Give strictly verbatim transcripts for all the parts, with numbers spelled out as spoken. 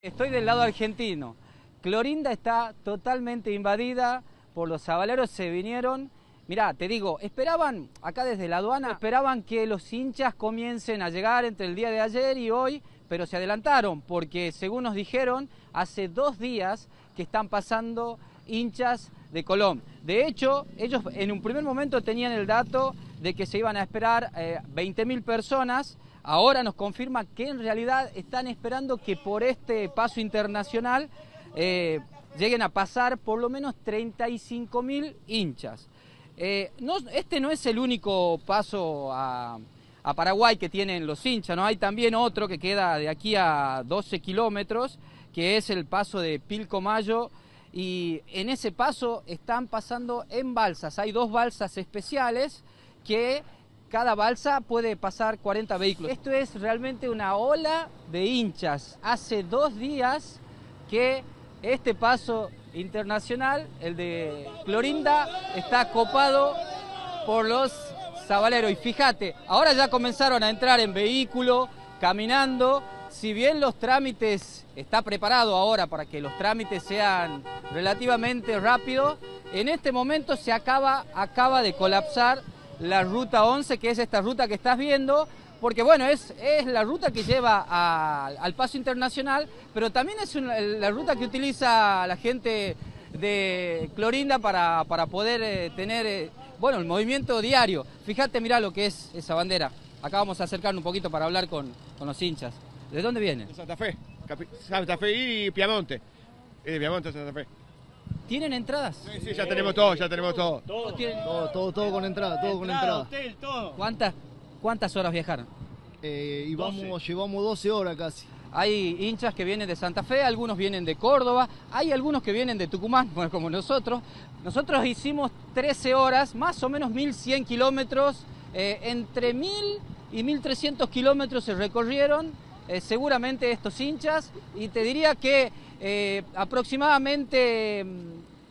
Estoy del lado argentino. Clorinda está totalmente invadida por los sabaleros, se vinieron. Mirá, te digo, esperaban, acá desde la aduana, esperaban que los hinchas comiencen a llegar entre el día de ayer y hoy, pero se adelantaron, porque según nos dijeron, hace dos días que están pasando hinchas de Colón. De hecho, ellos en un primer momento tenían el dato de que se iban a esperar eh, veinte mil personas. Ahora nos confirma que en realidad están esperando que por este paso internacional eh, lleguen a pasar por lo menos treinta y cinco mil hinchas. Eh, no, este no es el único paso a, a Paraguay que tienen los hinchas, ¿no? Hay también otro que queda de aquí a doce kilómetros, que es el paso de Pilcomayo, y en ese paso están pasando en balsas. Hay dos balsas especiales que cada balsa puede pasar cuarenta vehículos. Esto es realmente una ola de hinchas. Hace dos días que este paso internacional, el de Clorinda, está copado por los sabaleros. Y fíjate, ahora ya comenzaron a entrar en vehículo, caminando. Si bien los trámites, está preparado ahora para que los trámites sean relativamente rápidos, en este momento se acaba, acaba de colapsar la ruta once, que es esta ruta que estás viendo, porque bueno, es, es la ruta que lleva a, al paso internacional, pero también es una, la ruta que utiliza la gente de Clorinda para, para poder eh, tener, eh, bueno, el movimiento diario. Fíjate, mirá lo que es esa bandera. Acá vamos a acercarnos un poquito para hablar con, con los hinchas. ¿De dónde vienen? De Santa Fe, Santa Fe y Piamonte. Y de Piamonte a Santa Fe. ¿Tienen entradas? Sí, sí, ya tenemos todo, ya tenemos todo. Todo, todo, todo, todo con entrada, todo con entrada. Hotel, todo. ¿Cuántas? ¿Cuántas horas viajaron? Eh, y vamos, llevamos doce horas casi. Hay hinchas que vienen de Santa Fe, algunos vienen de Córdoba, hay algunos que vienen de Tucumán, bueno, como nosotros. Nosotros hicimos trece horas, más o menos mil cien kilómetros, eh, entre mil y mil trescientos kilómetros se recorrieron eh, seguramente estos hinchas, y te diría que eh, aproximadamente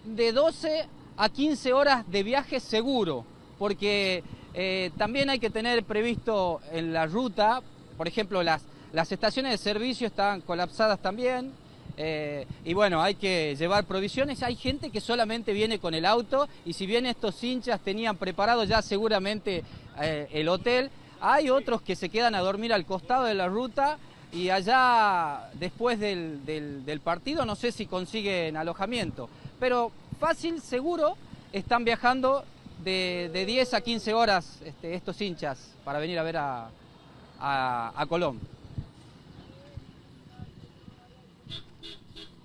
de doce a quince horas de viaje seguro, porque Eh, también hay que tener previsto en la ruta, por ejemplo, las, las estaciones de servicio están colapsadas también, eh, y bueno, hay que llevar provisiones. Hay gente que solamente viene con el auto, y si bien estos hinchas tenían preparado ya seguramente eh, el hotel, hay otros que se quedan a dormir al costado de la ruta, y allá después del, del, del partido no sé si consiguen alojamiento, pero fácil, seguro, están viajando De, de diez a quince horas este, estos hinchas para venir a ver a, a, a Colón.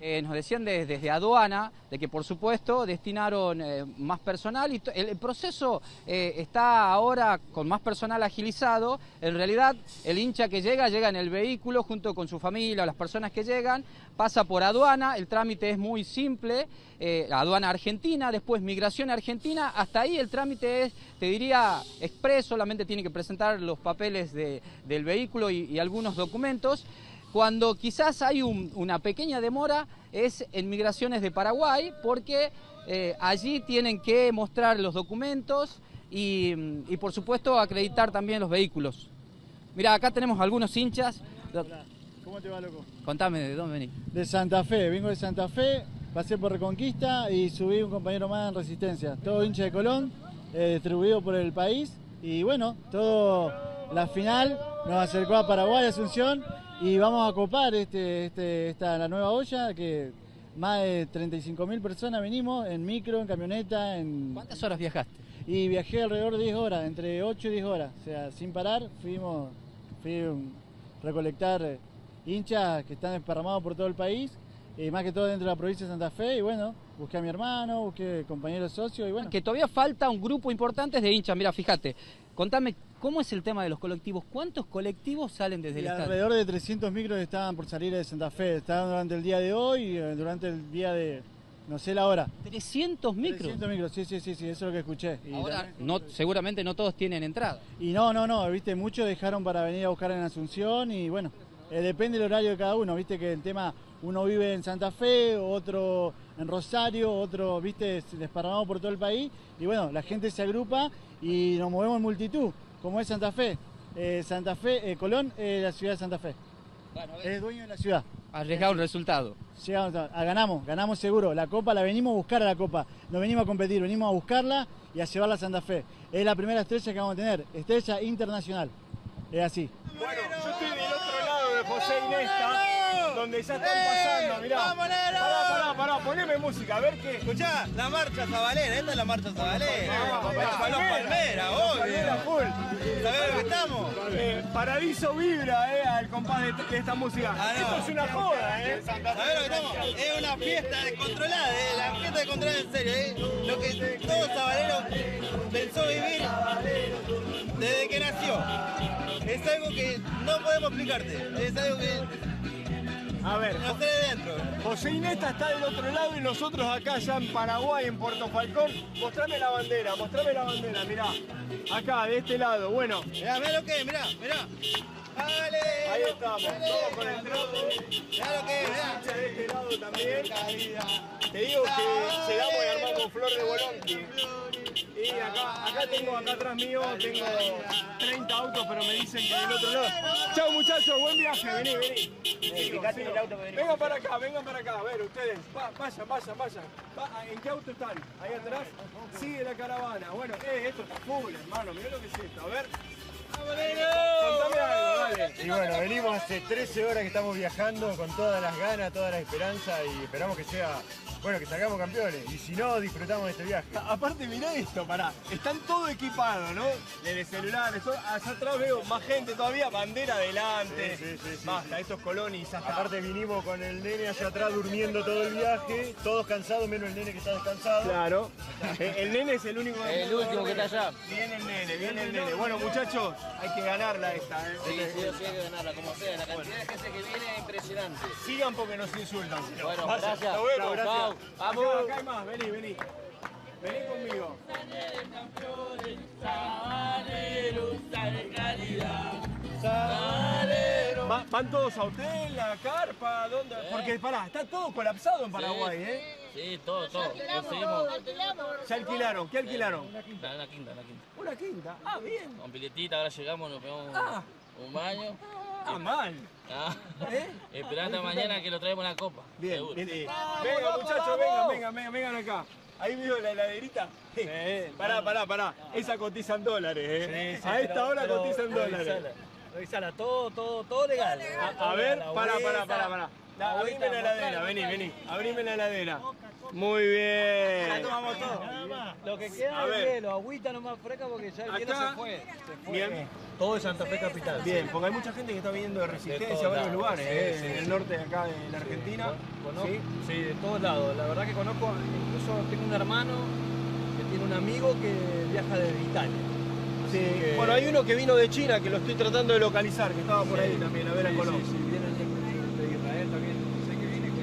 Eh, nos decían de, desde aduana de que por supuesto destinaron eh, más personal, y el, el proceso eh, está ahora con más personal agilizado. En realidad el hincha que llega, llega en el vehículo junto con su familia, las personas que llegan, pasa por aduana, el trámite es muy simple, eh, aduana argentina, después migración argentina, hasta ahí el trámite es, te diría, expreso, solamente tiene que presentar los papeles de, del vehículo y, y algunos documentos. Cuando quizás hay un, una pequeña demora es en migraciones de Paraguay, porque eh, allí tienen que mostrar los documentos y, y por supuesto acreditar también los vehículos. Mirá, acá tenemos algunos hinchas. Hola. ¿Cómo te va, loco? Contame, ¿de dónde venís? De Santa Fe, vengo de Santa Fe, pasé por Reconquista y subí un compañero más en Resistencia. Todo hincha de Colón, eh, distribuido por el país, y bueno, todo la final nos acercó a Paraguay, Asunción. Y vamos a copar este, este, esta, la nueva olla, que más de treinta y cinco mil personas venimos en micro, en camioneta. En... ¿Cuántas horas viajaste? Y viajé alrededor de diez horas, entre ocho y diez horas. O sea, sin parar, fuimos, fuimos a recolectar hinchas que están desparramados por todo el país, y más que todo dentro de la provincia de Santa Fe. Y bueno, busqué a mi hermano, busqué compañeros socios y bueno. Que todavía falta un grupo importante de hinchas. Mira, fíjate. Contame, ¿cómo es el tema de los colectivos? ¿Cuántos colectivos salen desde el estadio? Alrededor de trescientos micros estaban por salir de Santa Fe. Estaban durante el día de hoy, durante el día de... no sé la hora. ¿trescientos micros? trescientos micros, sí, sí, sí, sí, eso es lo que escuché. Y ahora, también... no, seguramente no todos tienen entrada. Y no, no, no, viste, muchos dejaron para venir a buscar en Asunción y bueno, eh, depende del horario de cada uno, viste que el tema... Uno vive en Santa Fe, otro en Rosario, otro, viste, desparramado por todo el país. Y bueno, la gente se agrupa y nos movemos en multitud, como es Santa Fe. Eh, Santa Fe, eh, Colón, eh, la ciudad de Santa Fe. Bueno, es dueño de la ciudad. arriesgar un resultado. Llegamos a, a, ganamos, ganamos seguro. La Copa la venimos a buscar a la Copa. No venimos a competir, venimos a buscarla y a llevarla a Santa Fe. Es la primera estrella que vamos a tener, estrella internacional. Es así. Bueno, yo estoy del otro lado de José Inesta, donde ya están pasando, mirá. Pará, pará, pará, poneme música, a ver qué. Escuchá, la marcha sabalera, esta es la marcha sabalera. Los palmeras, obvio. ¿Sabés lo que estamos? Eh, Paradiso vibra, eh, al compás de, de esta música. Ah, no. Esto es una joda, eh. ¿Sabés lo que estamos? Es una fiesta descontrolada, eh. La fiesta descontrolada en serio, eh. Lo que todo sabalero pensó vivir desde que nació. Es algo que no podemos explicarte, es algo que... A ver, no estoy dentro. José Inesta está del otro lado y nosotros acá ya en Paraguay, en Puerto Falcón. Mostrame la bandera, mostrame la bandera, mirá. Acá, de este lado, bueno. Mirá, mirá lo que es, mirá, mirá. Dale, ahí estamos, dale, todos con el trato. Mirá lo que es, mirá. De este lado también. Te digo que llegamos y armamos flor de bolonqui. Y acá, acá tengo, acá atrás mío, tengo treinta autos, pero me dicen que del otro lado. Chao muchachos, buen viaje, vení, vení. Sigo, sigo. El auto, vengan para acá, vengan para acá, a ver ustedes, Va, vayan, vayan, vayan. Va, ¿en qué auto están? Ahí atrás, sigue la caravana. Bueno, eh, esto está full, hermano, mirá lo que es esto, a ver. Contame algo, dale. Y bueno, venimos hace trece horas que estamos viajando con todas las ganas, todas las esperanzas y esperamos que sea... Bueno, que salgamos campeones, y si no, disfrutamos de este viaje. Aparte, mirá esto, pará, están todo equipados, ¿no? Desde celulares, todo, allá atrás veo más gente todavía, bandera adelante. Sí, sí, sí, sí, basta, sí. Estos colonis, ya está. Aparte vinimos con el nene allá atrás durmiendo todo el viaje, todos cansados, menos el nene que está descansado. Claro, el nene es el único... El último que está allá. Viene el nene, viene el nene. Bueno, muchachos, hay que ganarla esta, ¿eh? Sí, sí, sí, hay que ganarla, como sea, la cantidad de gente que viene es impresionante. Sigan porque nos insultan. Bueno, gracias. Hasta luego, gracias. ¡Vamos! Acá, acá hay más, vení, vení. Vení conmigo. Saneros, campeones, sabaleros, sale calidad. Sabaleros. Va, ¿van todos a hotel, a carpa? ¿Dónde? ¿Eh? Porque, pará, está todo colapsado en Paraguay, sí, ¿eh? Sí, todo, todo. Alquilamos, alquilamos. ¿Ya alquilaron? ¿Qué alquilaron? Una quinta, una quinta, una quinta. ¿Una quinta? Ah, bien. Con piletita, ahora llegamos, nos pegamos ah. un baño. Ah, mal. Ah. ¿Eh? Esperá hasta mañana que lo traemos la copa. Bien, bien, bien. Venga, muchachos, vengan, vengan, vengan, vengan acá. Ahí veo la heladerita. Sí. Pará, pará, pará. Esa cotiza en dólares, ¿eh? Sí, sí, a esta pero, hora pero cotiza en dólares. Revisala, todo, todo, todo legal. A, a ver, pará, pará, pará, pará. Da, abrime la heladera, vení, vení. Abrime la heladera. Muy bien. Ya tomamos todo. Lo que queda es hielo, agüita nomás fresca porque ya el hielo se fue. Se fue. Bien. Todo de Santa Fe capital. Bien, porque hay mucha gente que está viniendo de Resistencia, a varios lugares, eh, sí, sí, del norte de acá de la Argentina. Sí, sí, de todos lados. La verdad que conozco, incluso tengo un hermano que tiene un amigo que viaja desde Italia. Sí. Que... Bueno, hay uno que vino de China, que lo estoy tratando de localizar, que estaba por sí, ahí también, a ver sí, a Colón. Sí, sí, viene de Israel también, sé que viene, que...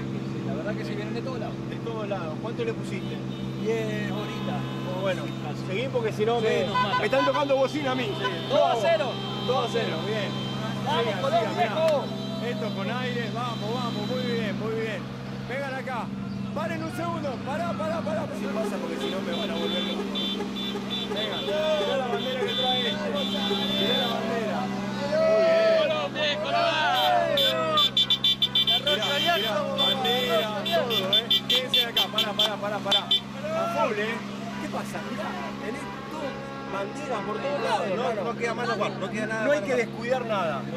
la verdad que sí vienen de todos lados. De todos lados. ¿Cuánto le pusiste? diez horitas. Bueno, seguí porque si no me, me están tocando bocina a mí. dos a cero. dos a cero, bien. Dale, siga, Colón, siga, viejo. Esto con aire, vamos, vamos, muy bien, muy bien. Vengan acá. Paren un segundo, pará, pará, pará. Si pasa porque si no me van a volver loco. Vengan, mirá la bandera que trae este. Mirá la bandera. Muy bien. Mirá, mirá, bandera, todo, eh. Quédense acá, pará, pará, pará, pará. A full, eh. ¿Qué pasa? Mirá, tenés todo, banderas por todos lados, no, no, no, no queda más agua, no queda nada. No hay que descuidar nada. No, no, no,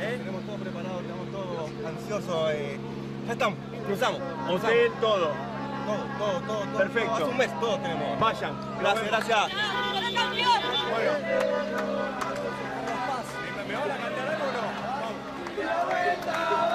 ¿eh? Tenemos todo preparado, estamos todos ansiosos. Eh. Ya estamos, cruzamos. Hotel, todo. Todo, todo, todo, todo. Perfecto. Todo, hace un mes, todos tenemos. Vayan. Gracias, gracias. Bueno. ¿Me van a cantar algo o no? Vamos.